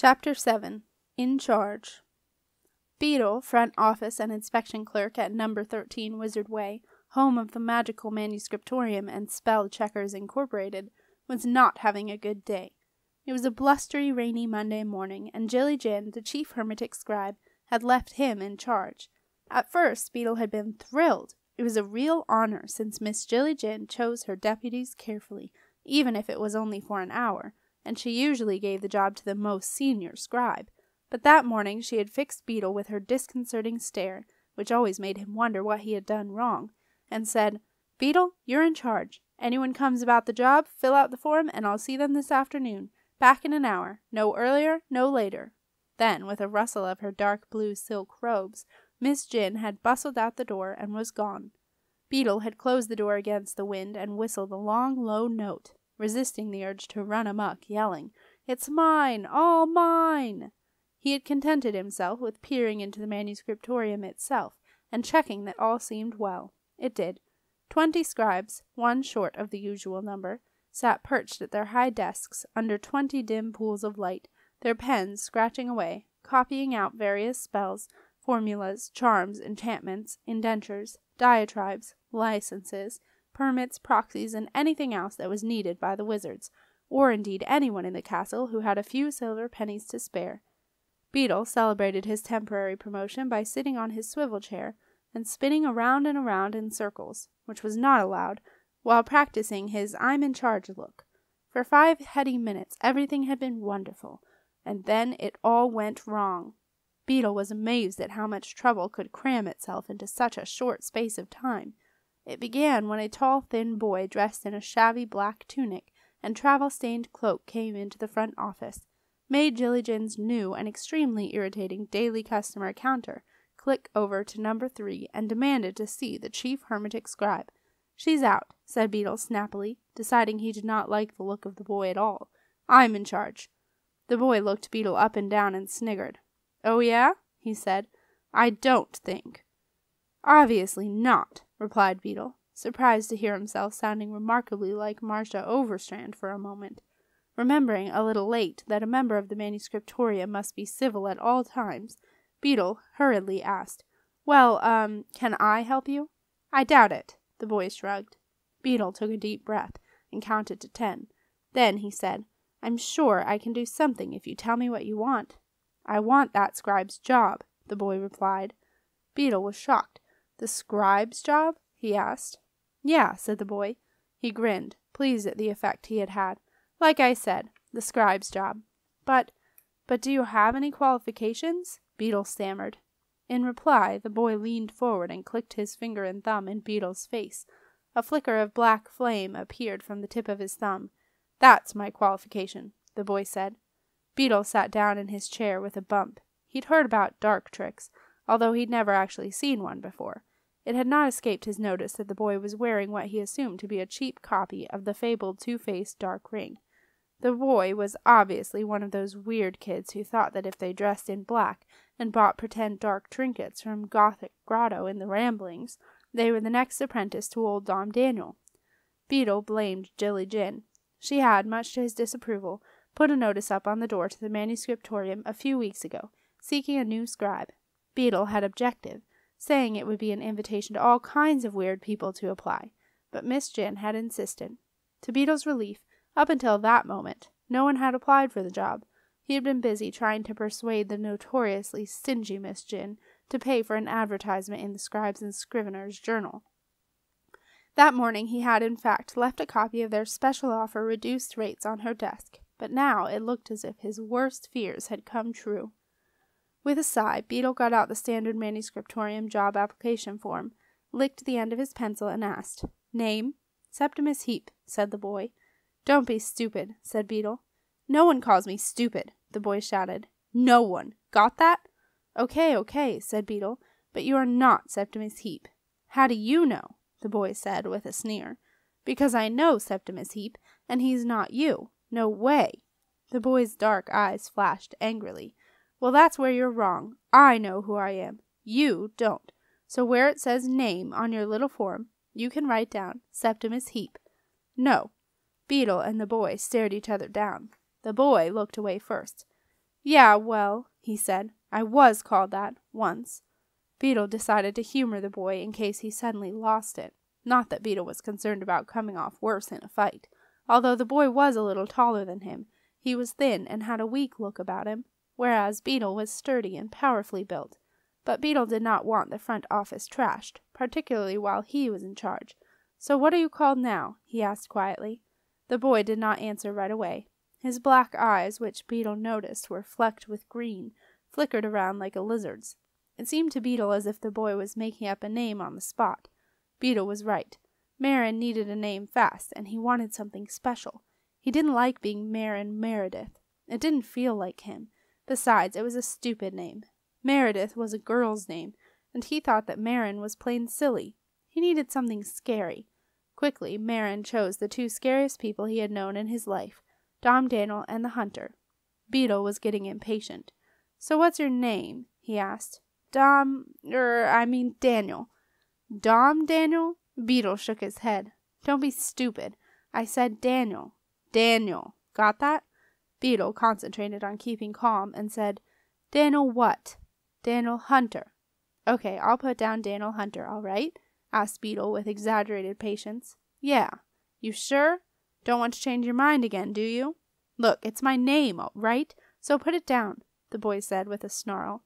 Chapter 7. In Charge. Beadle, front office and inspection clerk at number 13 Wizard Way, home of the Magical Manuscriptorium and Spell Checkers, Incorporated, was not having a good day. It was a blustery, rainy Monday morning, and Jillie Djinn, the chief hermetic scribe, had left him in charge. At first, Beadle had been thrilled. It was a real honor, since Miss Jillie Djinn chose her deputies carefully, even if it was only for an hour, and she usually gave the job to the most senior scribe. But that morning she had fixed Beadle with her disconcerting stare, which always made him wonder what he had done wrong, and said, "Beadle, you're in charge. Anyone comes about the job, fill out the form, and I'll see them this afternoon. Back in an hour. No earlier, no later." Then, with a rustle of her dark blue silk robes, Miss Djinn had bustled out the door and was gone. Beadle had closed the door against the wind and whistled a long, low note, resisting the urge to run amok, yelling, "It's mine! All mine!" He had contented himself with peering into the manuscriptorium itself, and checking that all seemed well. It did. 20 scribes, one short of the usual number, sat perched at their high desks under 20 dim pools of light, their pens scratching away, copying out various spells, formulas, charms, enchantments, indentures, diatribes, licenses, permits, proxies, and anything else that was needed by the wizards, or indeed anyone in the castle who had a few silver pennies to spare. Beadle celebrated his temporary promotion by sitting on his swivel chair and spinning around and around in circles, which was not allowed, while practicing his "I'm in charge" look. For 5 heady minutes everything had been wonderful, and then it all went wrong. Beadle was amazed at how much trouble could cram itself into such a short space of time. It began when a tall, thin boy dressed in a shabby black tunic and travel-stained cloak came into the front office, made Jillie Djinn's new and extremely irritating daily customer counter click over to number 3, and demanded to see the chief hermetic scribe. "She's out," said Beadle snappily, deciding he did not like the look of the boy at all. "I'm in charge." The boy looked Beadle up and down and sniggered. "Oh, yeah?" he said. "I don't think." "Obviously not," replied Beadle, surprised to hear himself sounding remarkably like Marcia Overstrand for a moment, remembering a little late that a member of the manuscriptorium must be civil at all times. Beadle hurriedly asked, "Well, can I help you?" "I doubt it," the boy shrugged. Beadle took a deep breath and counted to 10. Then he said, "I'm sure I can do something if you tell me what you want." "I want that scribe's job," the boy replied. Beadle was shocked. "The scribe's job?" he asked. "Yeah," said the boy. He grinned, pleased at the effect he had had. "Like I said, the scribe's job." But do you have any qualifications?" Beadle stammered. In reply, the boy leaned forward and clicked his finger and thumb in Beadle's face. A flicker of black flame appeared from the tip of his thumb. "That's my qualification," the boy said. Beadle sat down in his chair with a bump. He'd heard about dark tricks, although he'd never actually seen one before. It had not escaped his notice that the boy was wearing what he assumed to be a cheap copy of the fabled Two-Faced Dark Ring. The boy was obviously one of those weird kids who thought that if they dressed in black and bought pretend dark trinkets from Gothic Grotto in the Ramblings, they were the next apprentice to old Dom Daniel. Beadle blamed Jillie Djinn. She had, much to his disapproval, put a notice up on the door to the manuscriptorium a few weeks ago, seeking a new scribe. Beadle had objected, saying it would be an invitation to all kinds of weird people to apply, but Miss Djinn had insisted. To Beadle's relief, up until that moment, no one had applied for the job. He had been busy trying to persuade the notoriously stingy Miss Djinn to pay for an advertisement in the Scribes and Scriveners' journal. That morning he had, in fact, left a copy of their special offer reduced rates on her desk, but now it looked as if his worst fears had come true. With a sigh, Beadle got out the standard manuscriptorium job application form, licked the end of his pencil, and asked, "Name?" "Septimus Heap," said the boy. "Don't be stupid," said Beadle. "No one calls me stupid," the boy shouted. "No one. Got that?" Okay, said Beadle, "but you are not Septimus Heap." "How do you know?" the boy said with a sneer. "Because I know Septimus Heap, and he's not you. No way." The boy's dark eyes flashed angrily. "Well, that's where you're wrong. I know who I am. You don't. So where it says 'name' on your little form, you can write down Septimus Heap." "No." Beadle and the boy stared each other down. The boy looked away first. "Yeah, well," he said, "I was called that once." Beetle decided to humor the boy in case he suddenly lost it. Not that Beetle was concerned about coming off worse in a fight. Although the boy was a little taller than him, he was thin and had a weak look about him, whereas Beetle was sturdy and powerfully built. But Beetle did not want the front office trashed, particularly while he was in charge. "So what are you called now?" he asked quietly. The boy did not answer right away. His black eyes, which Beetle noticed were flecked with green, flickered around like a lizard's. It seemed to Beetle as if the boy was making up a name on the spot. Beetle was right. Merrin needed a name fast, and he wanted something special. He didn't like being Merrin Meredith. It didn't feel like him. Besides, it was a stupid name. Meredith was a girl's name, and he thought that Merrin was plain silly. He needed something scary. Quickly, Merrin chose the two scariest people he had known in his life, Dom Daniel and the Hunter. Beetle was getting impatient. "So what's your name?" he asked. Daniel. "Dom Daniel?" Beetle shook his head. "Don't be stupid. I said Daniel. Daniel. Got that?" Beetle concentrated on keeping calm and said, "Daniel what?" "Daniel Hunter." "Okay, I'll put down Daniel Hunter, all right?" asked Beetle with exaggerated patience. "Yeah. You sure? Don't want to change your mind again, do you?" "Look, it's my name, all right? So put it down," the boy said with a snarl.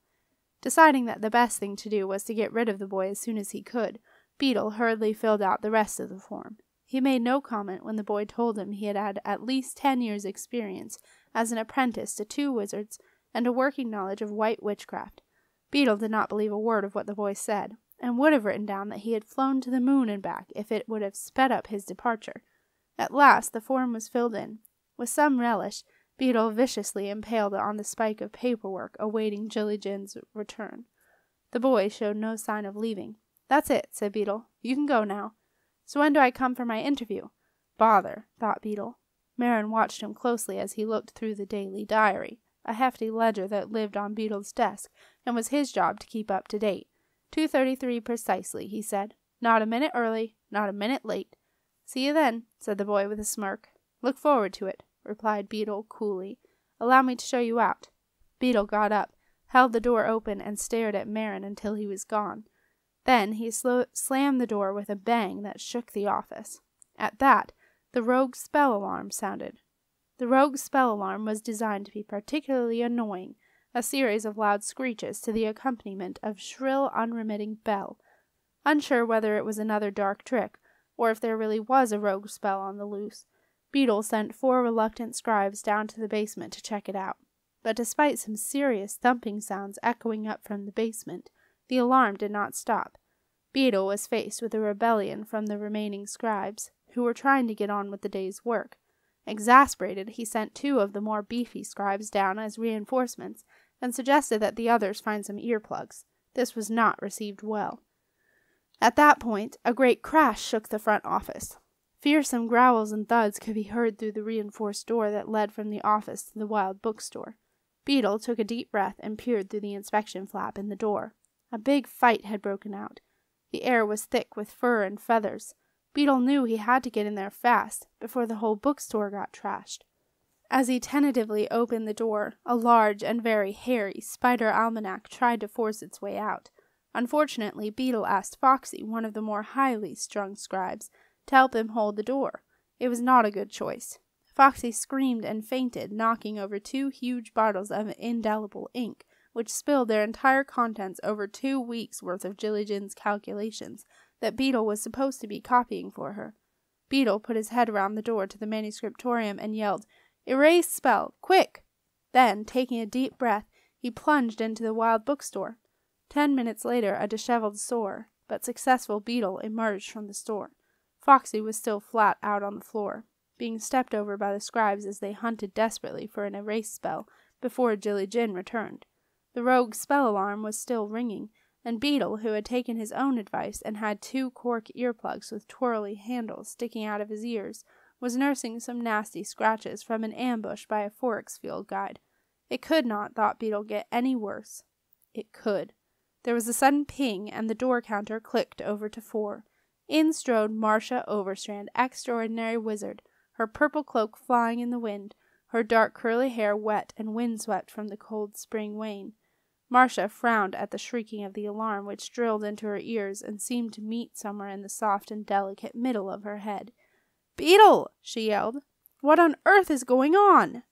Deciding that the best thing to do was to get rid of the boy as soon as he could, Beetle hurriedly filled out the rest of the form. He made no comment when the boy told him he had had at least 10 years' experience as an apprentice to two wizards and a working knowledge of white witchcraft. Beetle did not believe a word of what the boy said, and would have written down that he had flown to the moon and back if it would have sped up his departure. At last the form was filled in. With some relish, Beetle viciously impaled on the spike of paperwork awaiting Jillie Djinn's return. The boy showed no sign of leaving. "That's it," said Beetle. "You can go now." "So when do I come for my interview?" Bother, thought Beetle. Merrin watched him closely as he looked through the daily diary, a hefty ledger that lived on Beetle's desk and was his job to keep up to date. 2:33 precisely, he said. "Not a minute early, not a minute late." "See you then," said the boy with a smirk. "Look forward to it," replied Beetle coolly. "Allow me to show you out." Beetle got up, held the door open, and stared at Merrin until he was gone. Then he slammed the door with a bang that shook the office. At that, the rogue spell alarm sounded. The rogue spell alarm was designed to be particularly annoying, a series of loud screeches to the accompaniment of shrill, unremitting bell. Unsure whether it was another dark trick, or if there really was a rogue spell on the loose, Beetle sent four reluctant scribes down to the basement to check it out. But despite some serious thumping sounds echoing up from the basement, the alarm did not stop. Beetle was faced with a rebellion from the remaining scribes, who were trying to get on with the day's work. Exasperated, he sent two of the more beefy scribes down as reinforcements, and suggested that the others find some earplugs. This was not received well. At that point, a great crash shook the front office. Fearsome growls and thuds could be heard through the reinforced door that led from the office to the wild bookstore. Beetle took a deep breath and peered through the inspection flap in the door. A big fight had broken out. The air was thick with fur and feathers. Beetle knew he had to get in there fast, before the whole bookstore got trashed. As he tentatively opened the door, a large and very hairy spider almanac tried to force its way out. Unfortunately, Beetle asked Foxy, one of the more highly strung scribes, to help him hold the door. It was not a good choice. Foxy screamed and fainted, knocking over two huge bottles of indelible ink, which spilled their entire contents over 2 weeks' worth of Jillie Djinn's calculations that Beetle was supposed to be copying for her. Beetle put his head around the door to the manuscriptorium and yelled, "Erase spell! Quick!" Then, taking a deep breath, he plunged into the wild bookstore. 10 minutes later, a disheveled, sore but successful Beetle emerged from the store. Foxy was still flat out on the floor, being stepped over by the scribes as they hunted desperately for an erase spell before Jillie Djinn returned. The rogue spell alarm was still ringing, and Beetle, who had taken his own advice and had two cork earplugs with twirly handles sticking out of his ears, was nursing some nasty scratches from an ambush by a forex field guide. It could not, thought Beetle, get any worse. It could. There was a sudden ping, and the door counter clicked over to 4. In strode Marcia Overstrand, extraordinary wizard, her purple cloak flying in the wind, her dark curly hair wet and windswept from the cold spring rain. Marcia frowned at the shrieking of the alarm which drilled into her ears and seemed to meet somewhere in the soft and delicate middle of her head. "Beetle!" she yelled. "What on earth is going on?"